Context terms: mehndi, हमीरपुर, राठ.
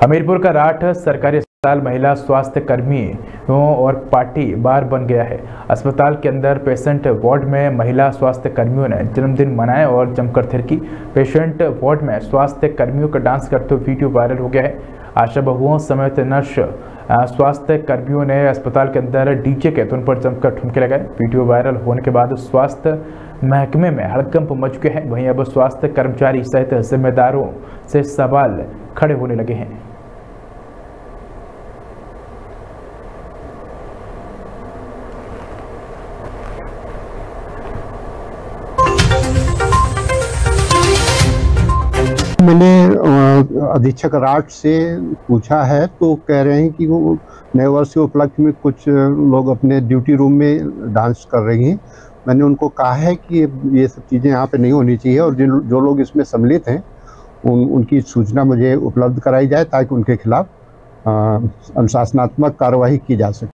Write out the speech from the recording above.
हमीरपुर का राठ सरकारी अस्पताल महिला स्वास्थ्य कर्मियों और पार्टी बार बन गया है। अस्पताल के अंदर पेशेंट वार्ड में महिला स्वास्थ्य कर्मियों ने जन्मदिन मनाया और जमकर थिरकी। पेशेंट वार्ड में स्वास्थ्य कर्मियों का डांस करते हुए वीडियो वायरल हो गया है। आशा बहुओं समेत नर्स स्वास्थ्य कर्मियों ने अस्पताल के अंदर डीजे के धुन पर जमकर ठुमके लगाए। वीडियो वायरल होने के बाद स्वास्थ्य महकमे में हड़कंप मच गया है। वहीं अब स्वास्थ्य कर्मचारी सहित जिम्मेदारों से सवाल खड़े होने लगे हैं। मैंने अधीक्षक राठ से पूछा है तो कह रहे हैं कि वो नए वर्ष के उपलक्ष्य में कुछ लोग अपने ड्यूटी रूम में डांस कर रही हैं। मैंने उनको कहा है कि ये सब चीज़ें यहाँ पे नहीं होनी चाहिए और जो लोग इसमें सम्मिलित हैं उनकी सूचना मुझे उपलब्ध कराई जाए ताकि उनके खिलाफ अनुशासनात्मक कार्रवाई की जा सके।